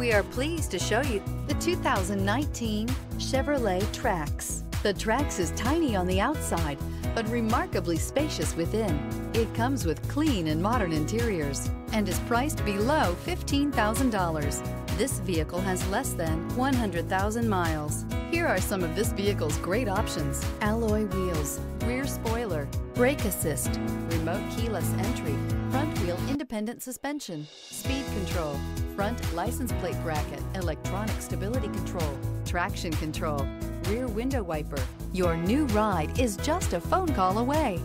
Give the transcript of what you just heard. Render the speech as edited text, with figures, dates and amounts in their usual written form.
We are pleased to show you the 2019 Chevrolet Trax. The Trax is tiny on the outside, but remarkably spacious within. It comes with clean and modern interiors and is priced below $15,000. This vehicle has less than 100,000 miles. Here are some of this vehicle's great options: alloy wheels, rear spoiler, brake assist, remote keyless entry, front wheel independent suspension, speed control, front license plate bracket, electronic stability control, traction control, rear window wiper. Your new ride is just a phone call away.